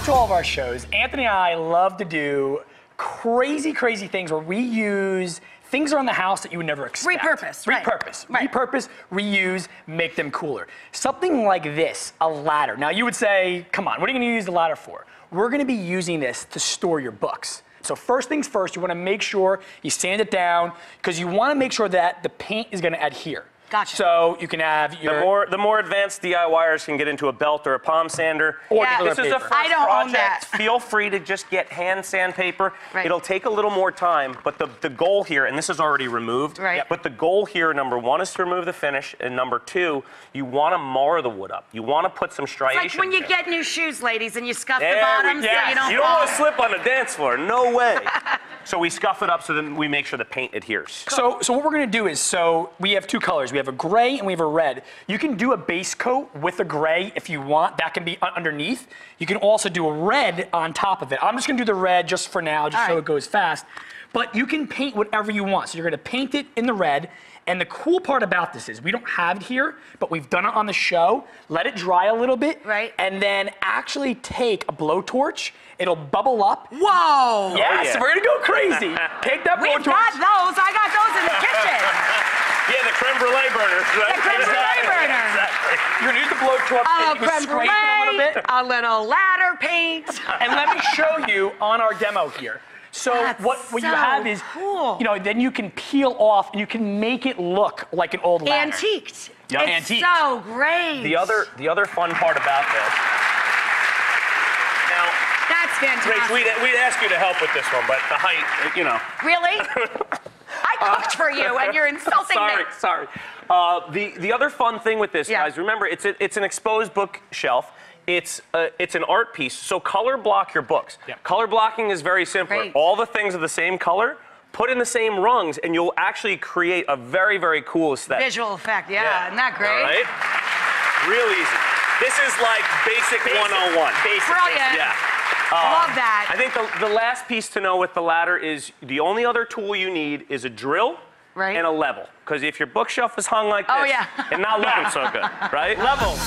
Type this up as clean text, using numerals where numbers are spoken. watch all of our shows, Anthony and I love to do crazy, crazy things where we use things around the house that you would never expect. Repurpose, right. Repurpose, right. Repurpose, reuse, make them cooler. Something like this, a ladder. Now you would say, come on, what are you gonna use the ladder for? We're gonna be using this to store your books. So first things first, you wanna make sure you sand it down, because you wanna make sure that the paint is gonna adhere. Gotcha. So you can have your... The more advanced DIYers can get into a belt or a palm sander. Or yeah. This is a first project. Feel free to just get hand sandpaper. Right. It'll take a little more time, but the goal here, and this is already removed, right. But the goal here, number one, is to remove the finish, and number two, you want to mar the wood up. You want to put some striations. It's like when you get new shoes, ladies, and you scuff the bottom so you don't want to slip on the dance floor. No way. So we scuff it up so then we make sure the paint adheres. Cool. So what we're going to do is, we have two colors. We have a gray and we have a red. You can do a base coat with a gray if you want. That can be underneath. You can also do a red on top of it. I'm just going to do the red just for now, just so it goes fast. But you can paint whatever you want. So you're going to paint it in the red. And the cool part about this is we don't have it here, but we've done it on the show. Let it dry a little bit. Right. And then actually take a blowtorch. It'll bubble up. Whoa! Yes, oh, yeah. We're going to go crazy. Take that blowtorch. We've got those. I got those in the kitchen. Yeah, the creme brulee burners. Right? The creme brulee burner. Exactly. You're going to use the blowtorch. Oh, creme brulee, a little bit. A little ladder paint. And let me show you on our demo here. So what you have is, you know, then you can peel off and you can make it look like an old ladder. Antiqued. Yep. It's antiqued. So great. The other fun part about this. Now, that's fantastic. Rach, we'd ask you to help with this one, but the height, you know. Really? I cooked for you, and you're insulting me. Sorry. The other fun thing with this, guys, remember, it's an exposed bookshelf. It's an art piece, so color block your books. Yeah. Color blocking is very simple. Great. All the things are the same color, put in the same rungs, and you'll actually create a very, very cool aesthetic. Visual effect, yeah. Isn't that great? All right? Real easy. This is like basic 101. Basic. Brilliant. Yeah. Love that. I think the last piece to know with the ladder is the only other tool you need is a drill. Right. And a level. Because if your bookshelf is hung like this, and not looking so good, right? Level.